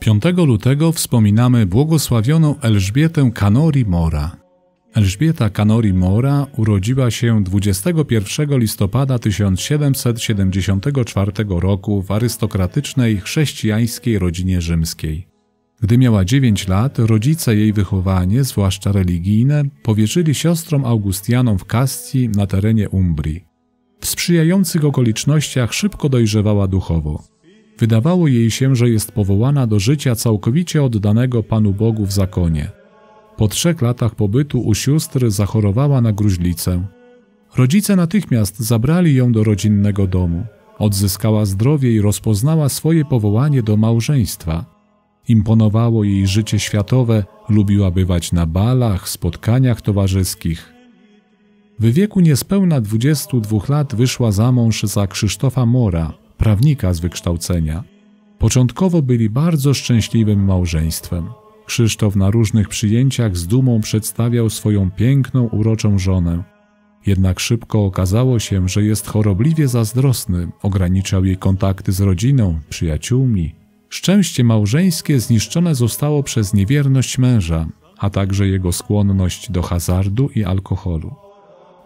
5 lutego wspominamy błogosławioną Elżbietę Canori Mora. Elżbieta Canori Mora urodziła się 21 listopada 1774 roku w arystokratycznej, chrześcijańskiej rodzinie rzymskiej. Gdy miała 9 lat, rodzice jej wychowanie, zwłaszcza religijne, powierzyli siostrom Augustianom w Kastii na terenie Umbrii. W sprzyjających okolicznościach szybko dojrzewała duchowo. Wydawało jej się, że jest powołana do życia całkowicie oddanego Panu Bogu w zakonie. Po 3 latach pobytu u sióstr zachorowała na gruźlicę. Rodzice natychmiast zabrali ją do rodzinnego domu. Odzyskała zdrowie i rozpoznała swoje powołanie do małżeństwa. Imponowało jej życie światowe, lubiła bywać na balach, spotkaniach towarzyskich. W wieku niespełna 22 lat wyszła za mąż za Krzysztofa Mora, prawnika z wykształcenia. Początkowo byli bardzo szczęśliwym małżeństwem. Krzysztof na różnych przyjęciach z dumą przedstawiał swoją piękną, uroczą żonę. Jednak szybko okazało się, że jest chorobliwie zazdrosny, ograniczał jej kontakty z rodziną, przyjaciółmi. Szczęście małżeńskie zniszczone zostało przez niewierność męża, a także jego skłonność do hazardu i alkoholu.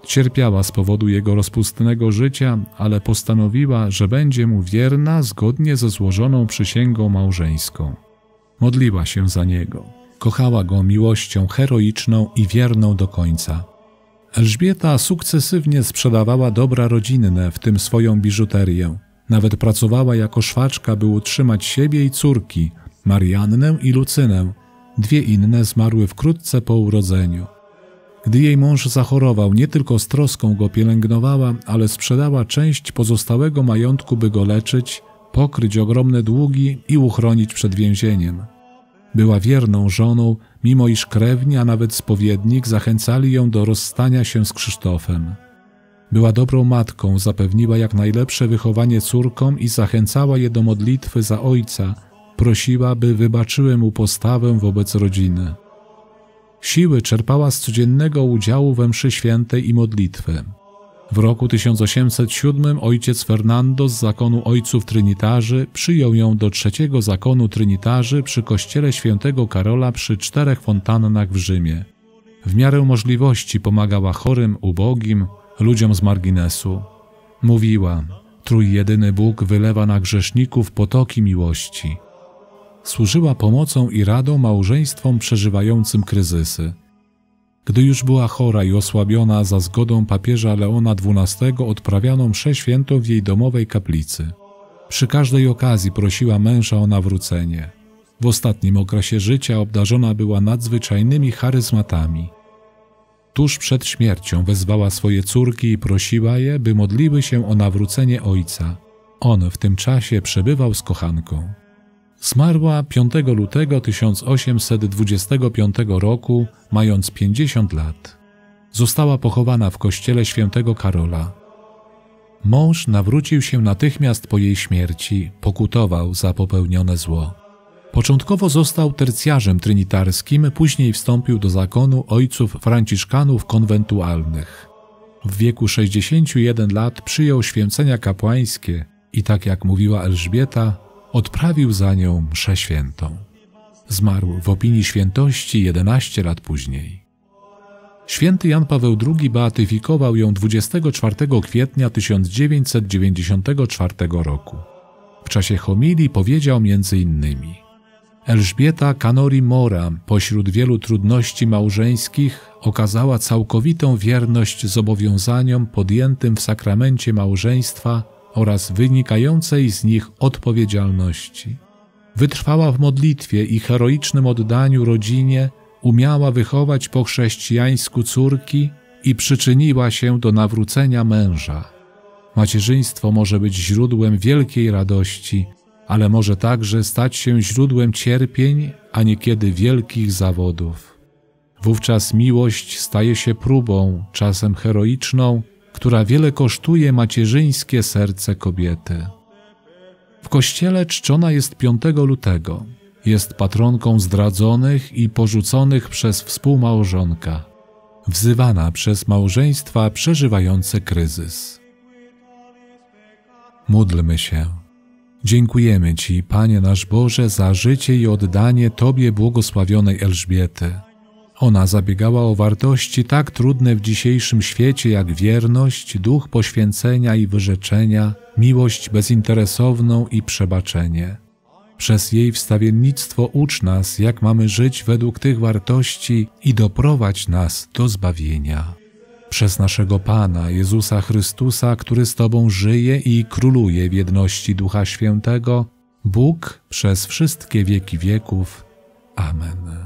Cierpiała z powodu jego rozpustnego życia, ale postanowiła, że będzie mu wierna zgodnie ze złożoną przysięgą małżeńską. Modliła się za niego. Kochała go miłością heroiczną i wierną do końca. Elżbieta sukcesywnie sprzedawała dobra rodzinne, w tym swoją biżuterię. Nawet pracowała jako szwaczka, by utrzymać siebie i córki, Mariannę i Lucynę. 2 inne zmarły wkrótce po urodzeniu. Gdy jej mąż zachorował, nie tylko z troską go pielęgnowała, ale sprzedała część pozostałego majątku, by go leczyć, pokryć ogromne długi i uchronić przed więzieniem. Była wierną żoną, mimo iż krewni, a nawet spowiednik zachęcali ją do rozstania się z Krzysztofem. Była dobrą matką, zapewniła jak najlepsze wychowanie córkom i zachęcała je do modlitwy za ojca, prosiła, by wybaczyły mu postawę wobec rodziny. Siły czerpała z codziennego udziału we mszy świętej i modlitwy. W roku 1807 ojciec Fernando z zakonu ojców Trynitarzy przyjął ją do 3. zakonu Trynitarzy przy kościele Świętego Karola przy 4 fontannach w Rzymie. W miarę możliwości pomagała chorym, ubogim, ludziom z marginesu. Mówiła: Trójjedyny Bóg wylewa na grzeszników potoki miłości. Służyła pomocą i radą małżeństwom przeżywającym kryzysy. Gdy już była chora i osłabiona, za zgodą papieża Leona XII odprawiano mszę świętą w jej domowej kaplicy. Przy każdej okazji prosiła męża o nawrócenie. W ostatnim okresie życia obdarzona była nadzwyczajnymi charyzmatami. Tuż przed śmiercią wezwała swoje córki i prosiła je, by modliły się o nawrócenie ojca. On w tym czasie przebywał z kochanką. Zmarła 5 lutego 1825 roku, mając 50 lat. Została pochowana w kościele Świętego Karola. Mąż nawrócił się natychmiast po jej śmierci, pokutował za popełnione zło. Początkowo został tercjarzem trynitarskim, później wstąpił do zakonu ojców franciszkanów konwentualnych. W wieku 61 lat przyjął święcenia kapłańskie i, tak jak mówiła Elżbieta, odprawił za nią mszę świętą. Zmarł w opinii świętości 11 lat później. Święty Jan Paweł II beatyfikował ją 24 kwietnia 1994 roku. W czasie homilii powiedział m.in. Elżbieta Canori Mora pośród wielu trudności małżeńskich okazała całkowitą wierność zobowiązaniom podjętym w sakramencie małżeństwa oraz wynikającej z nich odpowiedzialności. Wytrwała w modlitwie i heroicznym oddaniu rodzinie, umiała wychować po chrześcijańsku córki i przyczyniła się do nawrócenia męża. Macierzyństwo może być źródłem wielkiej radości, ale może także stać się źródłem cierpień, a niekiedy wielkich zawodów. Wówczas miłość staje się próbą, czasem heroiczną, która wiele kosztuje macierzyńskie serce kobiety. W kościele czczona jest 5 lutego. Jest patronką zdradzonych i porzuconych przez współmałżonka. wzywana przez małżeństwa przeżywające kryzys. Módlmy się. Dziękujemy Ci, Panie nasz Boże, za życie i oddanie Tobie błogosławionej Elżbiety. Ona zabiegała o wartości tak trudne w dzisiejszym świecie jak wierność, duch poświęcenia i wyrzeczenia, miłość bezinteresowną i przebaczenie. Przez jej wstawiennictwo ucz nas, jak mamy żyć według tych wartości i doprowadź nas do zbawienia. Przez naszego Pana, Jezusa Chrystusa, który z Tobą żyje i króluje w jedności Ducha Świętego, Bóg przez wszystkie wieki wieków. Amen.